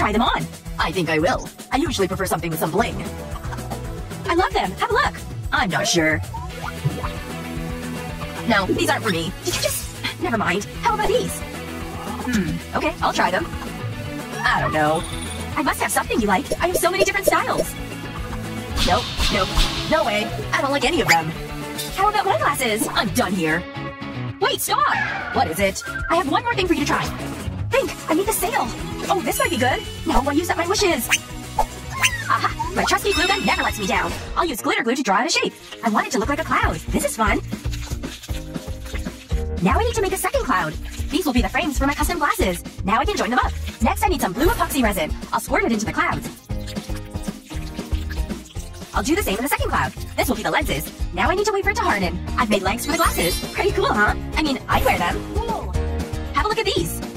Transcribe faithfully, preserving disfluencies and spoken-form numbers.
try them on. I think I will. I usually prefer something with some bling. I love them. Have a look. I'm not sure. No, these aren't for me. Did you just... Never mind. How about these? Hmm. Okay, I'll try them. I don't know. I must have something you like. I have so many different styles. Nope. Nope. No way. I don't like any of them. How about my glasses? I'm done here. Wait, stop! What is it? I have one more thing for you to try. Think! I need the sale! Oh, this might be good! No, I'll use up my wishes! Aha! My trusty glue gun never lets me down! I'll use glitter glue to draw out a shape! I want it to look like a cloud! This is fun! Now I need to make a second cloud! These will be the frames for my custom glasses! Now I can join them up! Next I need some blue epoxy resin! I'll squirt it into the clouds! I'll do the same in the second cloud! This will be the lenses! Now I need to wait for it to harden! I've made legs for the glasses! Pretty cool, huh? I mean, I'd wear them! Whoa. Have a look at these!